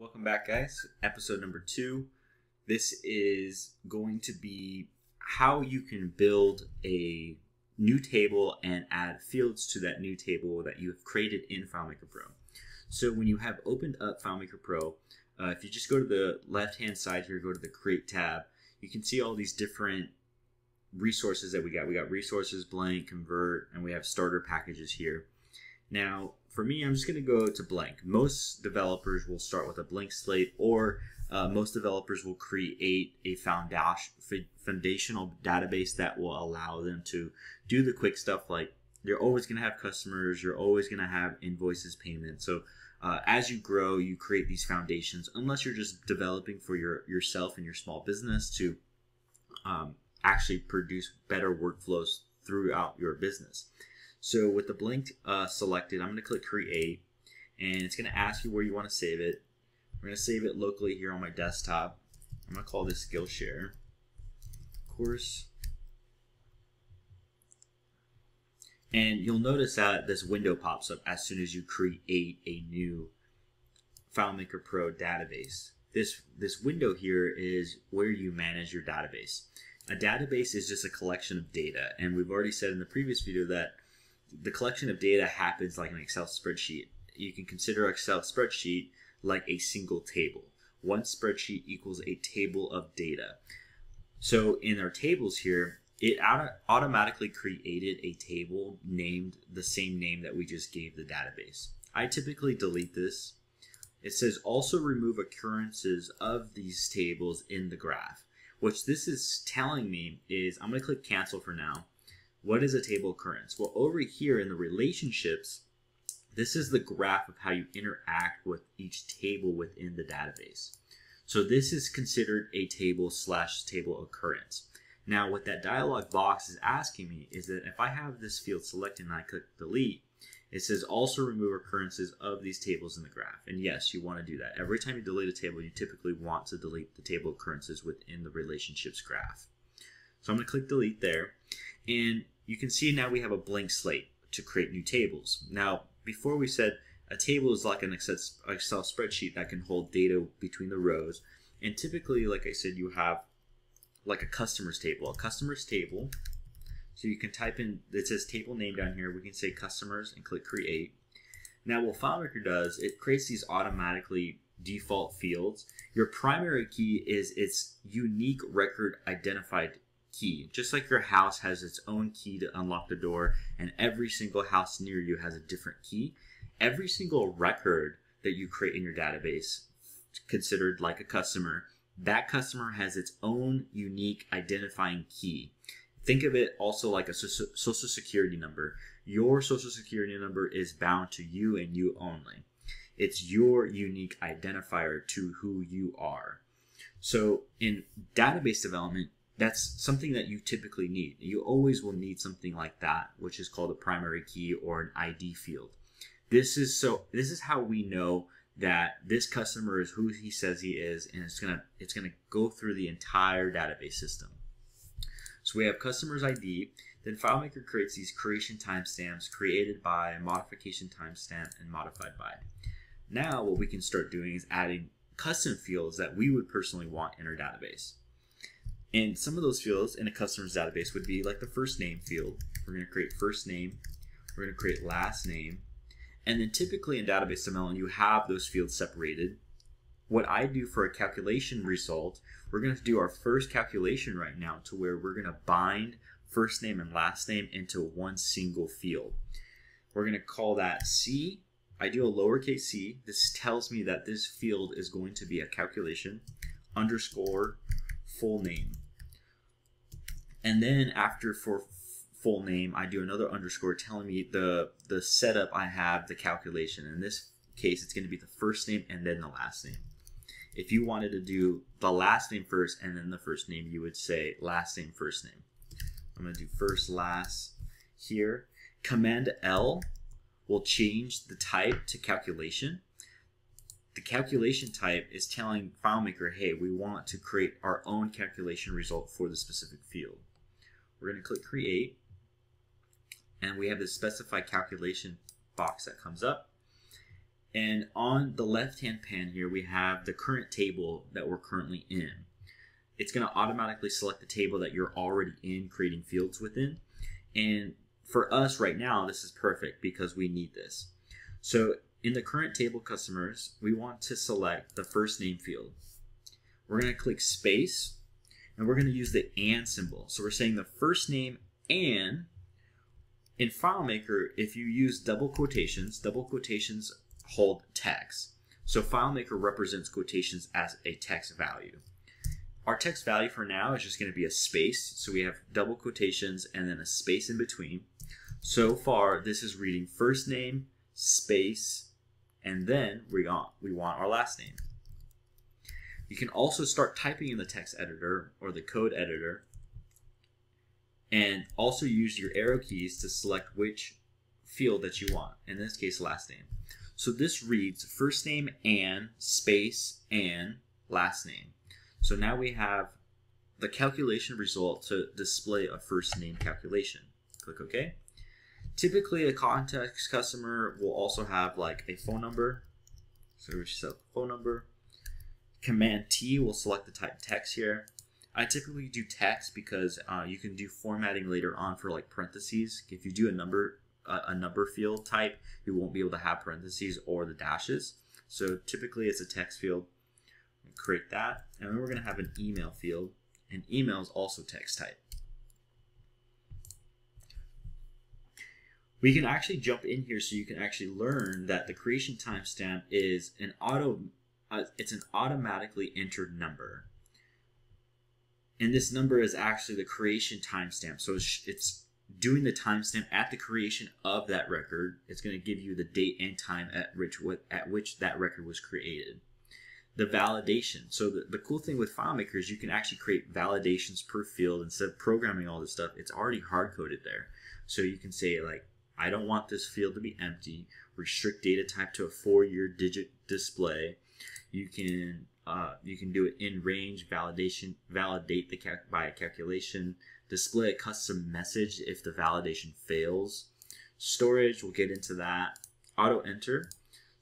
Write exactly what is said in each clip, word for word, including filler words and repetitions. Welcome back, guys. Episode number two. This is going to be how you can build a new table and add fields to that new table that you have created in FileMaker Pro. So when you have opened up FileMaker Pro, uh, if you just go to the left-hand side here, go to the Create tab, you can see all these different resources that we got. We got Resources, Blank, Convert, and we have Starter Packages here. Now, for me, I'm just going to go to blank. Most developers will start with a blank slate, or uh, most developers will create a foundational database that will allow them to do the quick stuff. Like, you're always going to have customers, you're always going to have invoices, payments. So uh, as you grow, you create these foundations, unless you're just developing for your yourself and your small business to um, actually produce better workflows throughout your business. So with the blank uh, selected, I'm going to click Create, and it's going to ask you where you want to save it. We're going to save it locally here on my desktop. I'm going to call this Skillshare course. And you'll notice that this window pops up as soon as you create a new FileMaker Pro database. This, this window here is where you manage your database. A database is just a collection of data, and we've already said in the previous video that the collection of data happens like an Excel spreadsheet. You can consider Excel spreadsheet like a single table. One spreadsheet equals a table of data. So in our tables here, it auto automatically created a table named the same name that we just gave the database. I typically delete this. It says also remove occurrences of these tables in the graph. What this is telling me is I'm going to click cancel for now. What is a table occurrence? Well, over here in the relationships, this is the graph of how you interact with each table within the database. So this is considered a table slash table occurrence. Now what that dialog box is asking me is that if I have this field selected and I click delete, it says also remove occurrences of these tables in the graph. And yes, you want to do that. Every time you delete a table, you typically want to delete the table occurrences within the relationships graph. So I'm going to click delete there. And you can see now we have a blank slate to create new tables. Now, before we said a table is like an Excel spreadsheet that can hold data between the rows. And typically, like I said, you have like a customer's table, a customer's table. So you can type in, it says table name down here. We can say customers and click create. Now what FileMaker does, it creates these automatically default fields. Your primary key is its unique record identified key. Just like your house has its own key to unlock the door, and every single house near you has a different key, every single record that you create in your database, considered like a customer, that customer has its own unique identifying key. Think of it also like a social security number. Your social security number is bound to you and you only. It's your unique identifier to who you are. So in database development, that's something that you typically need. You always will need something like that, which is called a primary key or an I D field. This is so. This is how we know that this customer is who he says he is, and it's gonna it's gonna go through the entire database system. So we have customer's I D. Then FileMaker creates these creation timestamps, created by, modification timestamp, and modified by. Now what we can start doing is adding custom fields that we would personally want in our database. And some of those fields in a customer's database would be like the first name field. We're going to create first name. We're going to create last name. And then typically in database development, you have those fields separated. What I do for a calculation result, we're going to do our first calculation right now to where we're going to bind first name and last name into one single field. We're going to call that C. I do a lowercase c. This tells me that this field is going to be a calculation underscore full name. And then after for full name, I do another underscore telling me the, the setup I have, the calculation. In this case, it's going to be the first name and then the last name. If you wanted to do the last name first and then the first name, you would say last name, first name. I'm going to do first, last here. Command L will change the type to calculation. The calculation type is telling FileMaker, hey, we want to create our own calculation result for the specific field. We're going to click Create, and we have this specify calculation box that comes up. And on the left-hand pan here, we have the current table that we're currently in. It's going to automatically select the table that you're already in, creating fields within. And for us right now, this is perfect because we need this. So in the current table customers, we want to select the first name field. We're going to click space, and we're going to use the and symbol. So we're saying the first name and. In FileMaker, if you use double quotations, double quotations hold text. So FileMaker represents quotations as a text value. Our text value for now is just going to be a space. So we have double quotations and then a space in between. So far, this is reading first name, space, and then we want, we want our last name. You can also start typing in the text editor or the code editor, and also use your arrow keys to select which field that you want, in this case last name. So this reads first name and space and last name. So now we have the calculation result to display a first name calculation. Click OK. Typically a context customer will also have like a phone number. So we should select phone number. Command T will select the type text here. I typically do text because uh, you can do formatting later on for like parentheses. If you do a number uh, a number field type, you won't be able to have parentheses or the dashes. So typically it's a text field. We'll create that, and then we're going to have an email field, and email is also text type. We can actually jump in here so you can actually learn that the creation timestamp is an auto uh, it's an automatically entered number. And this number is actually the creation timestamp. So it's doing the timestamp at the creation of that record. It's going to give you the date and time at which, at which that record was created. The validation. So the, the cool thing with FileMaker is you can actually create validations per field instead of programming all this stuff. It's already hard-coded there. So you can say, like, I don't want this field to be empty. Restrict data type to a four-year digit display. You can... Uh, you can do it in range, validation, validate the cal by a calculation, display a custom message if the validation fails. Storage, we'll get into that. Auto enter.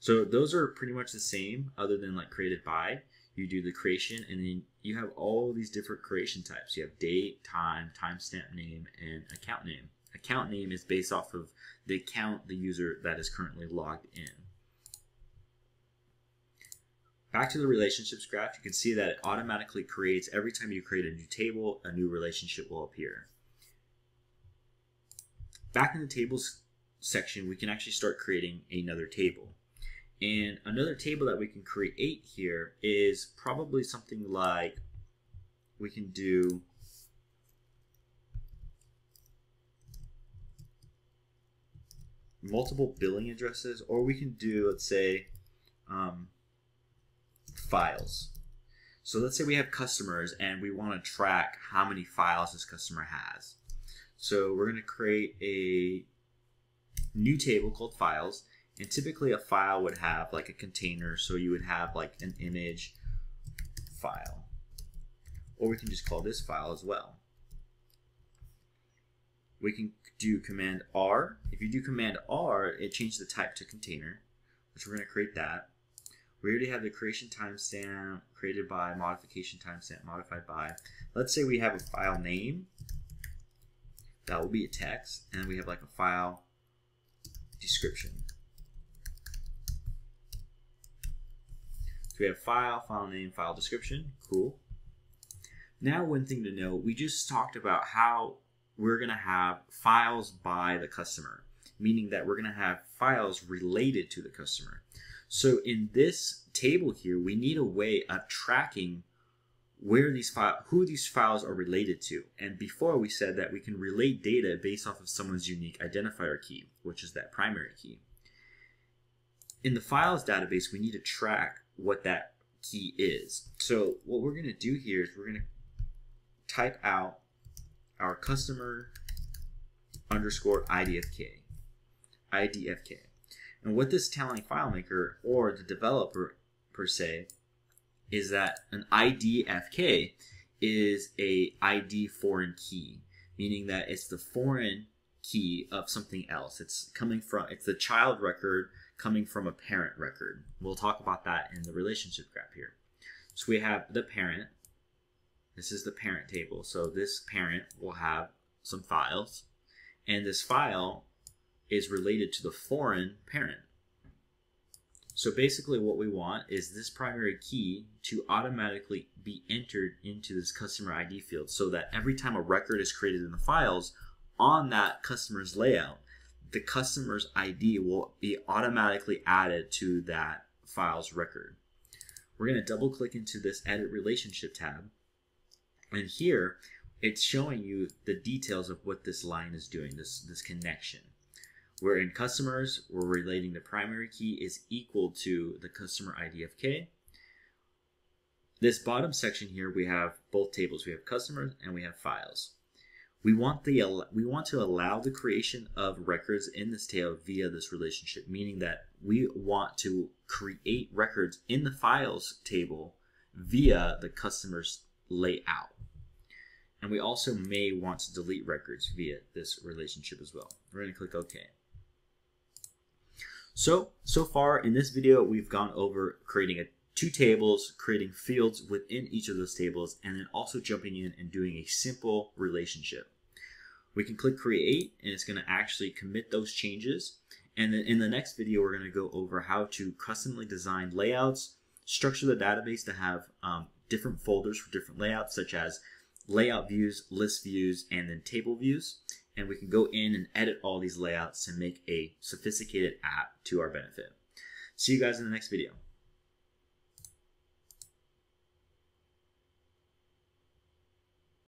So those are pretty much the same other than like created by. You do the creation, and then you have all these different creation types. You have date, time, timestamp name, and account name. Account name is based off of the account, the user that is currently logged in. Back to the relationships graph, you can see that it automatically creates, every time you create a new table, a new relationship will appear. Back in the tables section, we can actually start creating another table. And another table that we can create here is probably something like, we can do multiple billing addresses, or we can do, let's say, um, files. So let's say we have customers and we want to track how many files this customer has. So we're going to create a new table called files, and typically a file would have like a container, so you would have like an image file, or we can just call this file as well. We can do command R. If you do command R, it changes the type to container, which we're going to create that. We already have the creation timestamp, created by, modification timestamp, modified by. Let's say we have a file name. That will be a text. And we have like a file description. So we have file, file name, file description. Cool. Now one thing to note, we just talked about how we're going to have files by the customer, meaning that we're going to have files related to the customer. So in this table here, we need a way of tracking where these file, who these files are related to. And before we said that we can relate data based off of someone's unique identifier key, which is that primary key. In the files database, we need to track what that key is. So what we're going to do here is we're going to type out our customer underscore I D F K. I D F K. And what this is telling FileMaker, or the developer per se, is that an I D F K is a I D foreign key, meaning that it's the foreign key of something else. It's coming from, it's the child record coming from a parent record. We'll talk about that in the relationship graph here. So we have the parent. This is the parent table. So this parent will have some files, and this file is related to the foreign parent. So basically what we want is this primary key to automatically be entered into this customer I D field, so that every time a record is created in the files on that customer's layout, the customer's I D will be automatically added to that file's record. We're going to double click into this edit relationship tab, and here it's showing you the details of what this line is doing, this, this connection. We're in customers, we're relating the primary key is equal to the customer I D F K. This bottom section here, we have both tables. We have customers and we have files. We want, the, we want to allow the creation of records in this table via this relationship, meaning that we want to create records in the files table via the customer's layout. And we also may want to delete records via this relationship as well. We're going to click OK. So, so far in this video, we've gone over creating a, two tables, creating fields within each of those tables, and then also jumping in and doing a simple relationship. We can click Create, and it's going to actually commit those changes. And then in the next video, we're going to go over how to customly design layouts, structure the database to have um, different folders for different layouts, such as layout views, list views, and then table views. And we can go in and edit all these layouts and make a sophisticated app to our benefit. See you guys in the next video.